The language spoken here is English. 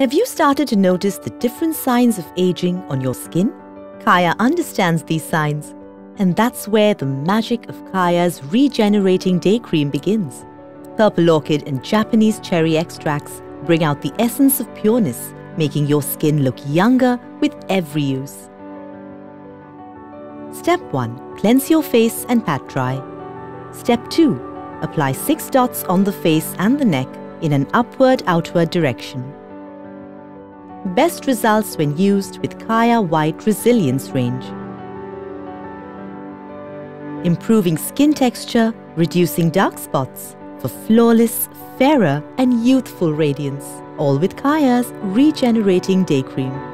Have you started to notice the different signs of aging on your skin? Kaya understands these signs, and that's where the magic of Kaya's Regenerating Day Cream begins. Purple orchid and Japanese cherry extracts bring out the essence of pureness, making your skin look younger with every use. Step 1. Cleanse your face and pat dry. Step 2. Apply 6 dots on the face and the neck in an upward-outward direction. Best results when used with Kaya White Resilience range. Improving skin texture, reducing dark spots for flawless, fairer and youthful radiance. All with Kaya's Regenerating Day Cream.